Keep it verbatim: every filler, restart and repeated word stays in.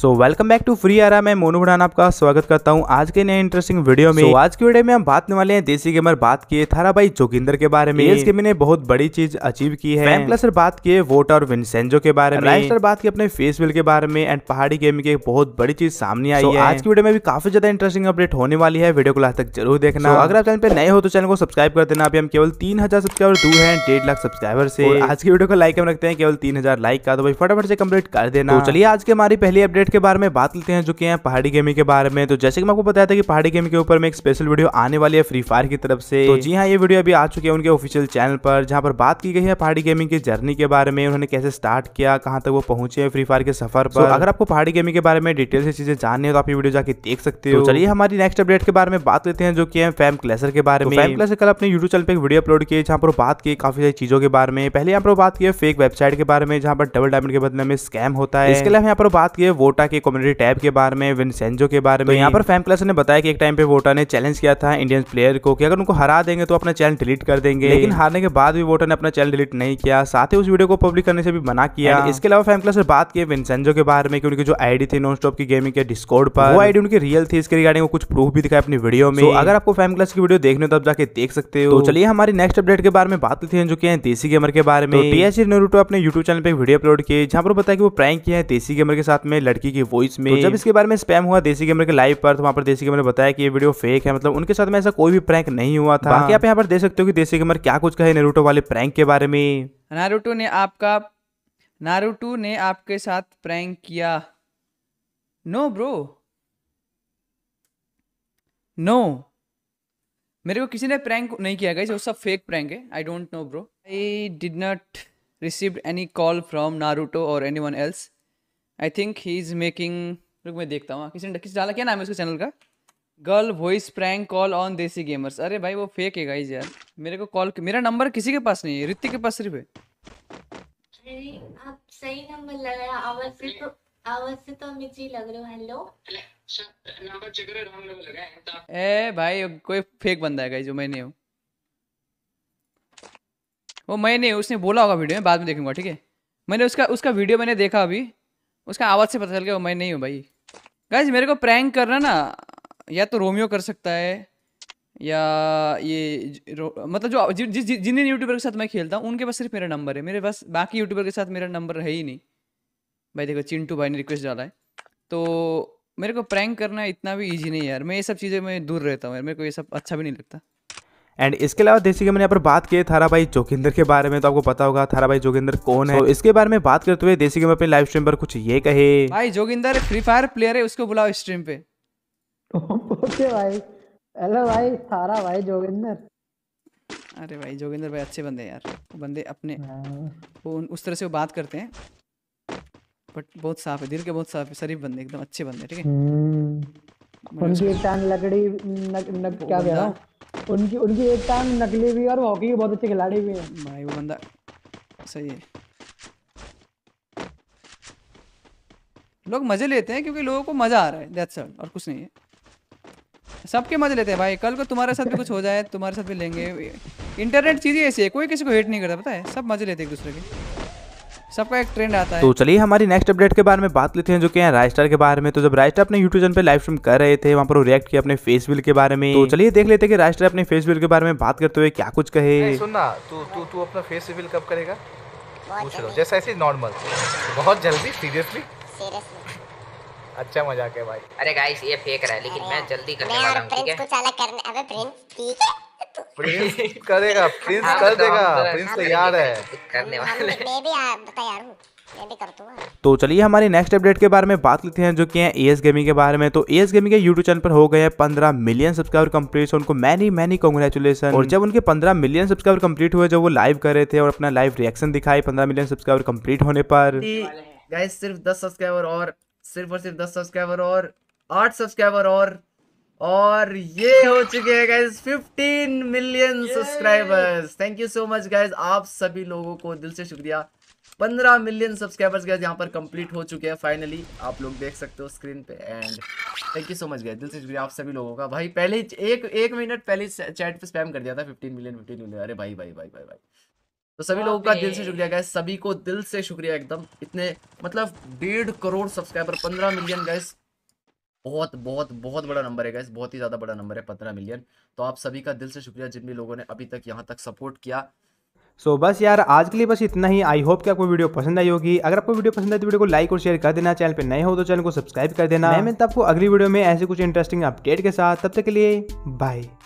So welcome back to free आरा, मैं मोनू मोनूरान आपका स्वागत करता हूं आज के नए इंटरेस्टिंग वीडियो में। so, आज की वीडियो में हम बात करने वाले हैं देसी गेमर बात किए थारा भाई जोगिंदर के बारे में, एस गेमिंग ने बहुत बड़ी चीज अचीव की है। फैम क्लैशर्स बात किए वोटा और विनसेंजो के बारे में, राइस्टार बात की अपने फेस बिल के बारे में एंड पहाड़ी गेमिंग की एक बहुत बड़ी चीज सामने आई so, है। आज की वीडियो में भी काफी ज्यादा इंटरेस्टिंग अपडेट होने वाली है, वीडियो को लास्ट तक जरूर देखना। अगर आप चैनल पर नए हो तो चैनल को सब्सक्राइब कर देना। अभी हम केवल तीन हजार सब्सक्राइबर दूर है डेढ़ लाख सब्सक्राइबर से। आज की वीडियो को लाइक हम रखते हैं केवल तीन हजार लाइक का, तो भाई फटाफट से कंप्लीट कर देना। चलिए आज की हमारी पहली अपडेट के बारे में बात लेते हैं जो कि है पहाड़ी गेमिंग के बारे में। तो जैसे कि मैं आपको बताया था कि पहाड़ी गेमिंग के ऊपर में एक स्पेशल वीडियो आने वाली है फ्री फायर की तरफ से। तो जी हाँ, ये वीडियो अभी आ चुकी है उनके ऑफिशियल चैनल पर, जहां पर बात की गई है पहाड़ी गेमिंग की जर्नी के बारे में, उन्होंने कैसे स्टार्ट किया, कहां तक वो पहुंचे हैं फ्री फायर के सफर पर। तो अगर आपको पहाड़ी गेमिंग के बारे में डिटेल से चीजें जाननी है तो आप ये वीडियो जाके देख सकते हो। तो चलिए हमारी नेक्स्ट अपडेट के बारे में बात लेते हैं जो कि है फैम क्लैशर्स के बारे में। फैम क्लैशर्स कल अपने यूट्यूब चैनल पर एक वीडियो अपलोड किए जहां पर बात की काफी सारी चीजों के बारे में। पहले यहाँ पर बात की फेक वेबसाइट के बारे में जहां पर डबल डायमंड के बदले में स्कैम होता है। इसके अलावा यहाँ पर बात की वोटा के कम्युनिटी टैब के बारे में, विनसेंजो के बारे में। तो यहाँ पर फैम क्लैशर्स ने बताया कि एक टाइम पे वोटा ने चैलेंज किया था इंडियन प्लेयर को कि अगर उनको हरा देंगे तो अपना चैनल डिलीट कर देंगे, लेकिन हारने के बाद भी वोटा ने अपना चैनल डिलीट नहीं किया, साथ ही उस वीडियो को पब्लिक करने से भी मना किया। इसके अलावा फैम क्लैशर्स बात किए विनसेंजो के बारे में कि उनकी जो आईडी थी नॉनस्टॉप की गेमिंग के डिस्कॉर्ड पर, वो आईडी उनकी रियल थी। इसके रिगार्डिंग कुछ प्रूफ भी दिखाया अपनी वीडियो में। अगर आपको फैम क्लैशर्स की वीडियो देखने तो आप जाके देख सकते हो। चलिए हमारी नेक्स्ट अपडेट के बारे में बात लेते हैं जो कि है देसी गेमर के बारे में। अपने यूट्यूब चैनल पर वीडियो अपलोड किए जहाँ पर बताया कि वो प्रैंक किया है देसी गेमर के साथ में लड़की की वॉइस में। तो जब इसके बारे में स्पैम हुआ देसी गेमर के लाइव पर, तो वहां पर देसी गेमर ने बताया कि ये वीडियो फेक है, मतलब उनके साथ में ऐसा कोई भी प्रैंक नहीं हुआ था। बाकी आप यहाँ पर देख सकते हो कि देसी गेमर क्या कुछ कहे नारुतो वाले प्रैंक के बारे में। नारुतो ने आपका नारुतो ने आपके साथ प्रैंक किया, नो ब्रो नो, मेरे को किसी ने प्रैंक नहीं किया, गाइस वो सब फेक प्रैंक है। I don't know bro, I did not received any call from Naruto और anyone else. I think he is making, रुक मैं देखता हूँ किसी ने किसी डाला, क्या नाम है उसके चैनल का, girl voice prank call on Desi gamers. अरे भाई वो फेक है गाइस यार, मेरे को कॉल, मेरा नंबर किसी के पास नहीं है, ऋतिक के पास सिर्फ है। अरे आप सही नंबर लगाया, आवाज से तो आवाज से तो अमित जी लग रहे हो। हेलो नंबर चेक कर, रॉन्ग नंबर लगाया है। ए भाई कोई फेक बंदा है गाइस, जो मैं नहीं हूं, वो मैं नहीं हूं, उसने बोला होगा वीडियो में, बाद में देखूंगा ठीक है। मैंने उसका उसका वीडियो मैंने देखा अभी, उसका आवाज़ से पता चल गया वो मैं नहीं हूँ भाई। गाइस मेरे को प्रैंक करना ना या तो रोमियो कर सकता है या ये मतलब जो जिन जि, जि, जिन यूट्यूबर के साथ मैं खेलता हूँ उनके पास सिर्फ मेरा नंबर है, मेरे पास बाकी यूट्यूबर के साथ मेरा नंबर है ही नहीं भाई। देखो चिंटू भाई ने रिक्वेस्ट डाला है, तो मेरे को प्रैंक करना इतना भी ईजी नहीं है यार, मैं ये सब चीज़ें मैं दूर रहता हूँ यार, मेरे को ये सब अच्छा भी नहीं लगता। एंड इसके अलावा देसी गेमर ने यहाँ पर बात की थारा भाई जोगिंदर के बारे में, तो आपको पता होगा थारा भाई जोगिंदर कौन है। तो इसके बारे में बात करते हुए देसी गेमर अपने लाइव स्ट्रीम पर कुछ ये कहे, भाई जोगिंदर फ्री फायर प्लेयर है, उसको बुलाओ स्ट्रीम पे। ओके भाई, हेलो भाई थारा भाई जोगिंदर। अरे भाई जोगिंदर भाई अच्छे बंदे यार, बंदे अपने वो उस तरह से वो बात करते हैं बट बहुत साफ है, दिल के बहुत साफ है, शरीफ बंदे एकदम अच्छे बंदे ठीक है। उनकी टांग लकड़ी क्या कह रहा हूँ, उनकी उनकी एक टाइम नकली भी और हॉकी के बहुत अच्छे खिलाड़ी भी हैं भाई, वो बंदा सही है। लोग मजे लेते हैं क्योंकि लोगों को मजा आ रहा है, दैट्स ऑल, और कुछ नहीं है। सबके मजे लेते हैं भाई, कल को तुम्हारे साथ भी कुछ हो जाए तुम्हारे साथ भी लेंगे। इंटरनेट चीज़ ऐसी है, कोई किसी को हेट नहीं करता, पता है, सब मजे लेते हैं एक दूसरे के, सबका एक ट्रेंड आता है। तो चलिए हमारी नेक्स्ट अपडेट के बारे में बात लेते हैं जो कि है राइस्टार के बारे में। तो जब राइस्टार अपने यूट्यूब चैनल पे लाइव स्ट्रीम कर रहे थे, वहां पर वो रिएक्ट किया अपने फेस बिल के बारे में। तो चलिए देख लेते हैं कि राइस्टार अपने फेस बिल के बारे में बात करते हुए क्या कुछ कहे। सुनना, तू तू तू अपना फेस बिल कब करेगा पूछ लो, जैसे ऐसे नॉर्मल, बहुत जल्दी, सीरियसली सीरियसली अच्छा मजाक है भाई। अरे गाइस ये फेक रहा है लेकिन मैं जल्दी करने वाला हूं ठीक है। कुछ अलग करना, अबे प्रिंस ठीक है, प्रिंस करेगा, प्रिंस कर देगा, प्रिंस तैयार है करने वाले, मैं भी तैयार हूं, मैं भी कर दूंगा। तो चलिए हमारे नेक्स्ट अपडेट के बारे में बात लेते हैं जो कि है एस गेमिंग के बारे में। तो एस गेमिंग के YouTube चैनल पर हो गए हैं पंद्रह मिलियन सब्सक्राइबर कंप्लीट, उनको मैनी मैनी कांग्रेचुलेशन। और जब उनके पंद्रह मिलियन सब्सक्राइबर कंप्लीट हुए, जब वो लाइव कर रहे थे और अपना लाइव रिएक्शन दिखाई पंद्रह मिलियन सब्सक्राइबर कंप्लीट होने पर, गाइस सिर्फ दस सब्सक्राइबर और सिर्फ और सिर्फ दस सब्सक्राइबर और आठ सब्सक्राइबर और और ये हो चुके हैं गाइस पंद्रह million subscribers. Thank you so much guys, आप सभी लोगों को दिल से शुक्रिया। पंद्रह मिलियन सब्सक्राइबर्स गाइस यहाँ पर कंप्लीट हो चुके हैं फाइनली, आप लोग देख सकते हो स्क्रीन पे। And thank you so much guys, दिल से शुक्रिया आप सभी लोगों का भाई। पहले एक एक मिनट पहले चैट पे स्पैम कर दिया था फिफ्टीन मिलियन फिफ्टीन मिलियन, अरे भाई भाई भाई भाई भाई, भाई। तो सभी लोगों का दिल से शुक्रिया गाइस, सभी को दिल से शुक्रिया एकदम। इतने मतलब डेढ़ करोड़ सब्सक्राइबर, पंद्रह मिलियन गाइस, बहुत बहुत बहुत बड़ा नंबर है गाइस, बहुत ही ज़्यादा बड़ा नंबर है पंद्रह मिलियन। तो आप सभी का दिल से शुक्रिया जिन भी लोगों ने अभी तक यहाँ तक सपोर्ट किया। सो so, बस यार आज के लिए बस इतना ही। आई होप कि आपको वीडियो पसंद आई होगी। अगर आपको वीडियो पसंद आए तो वीडियो को लाइक और शेयर कर देना, चैनल पे नए हो तो चैनल को सब्सक्राइब कर देना। मैं मिलता हूं आपको अगली वीडियो में ऐसे कुछ इंटरेस्टिंग अपडेट के साथ, तब तक के लिए बाय।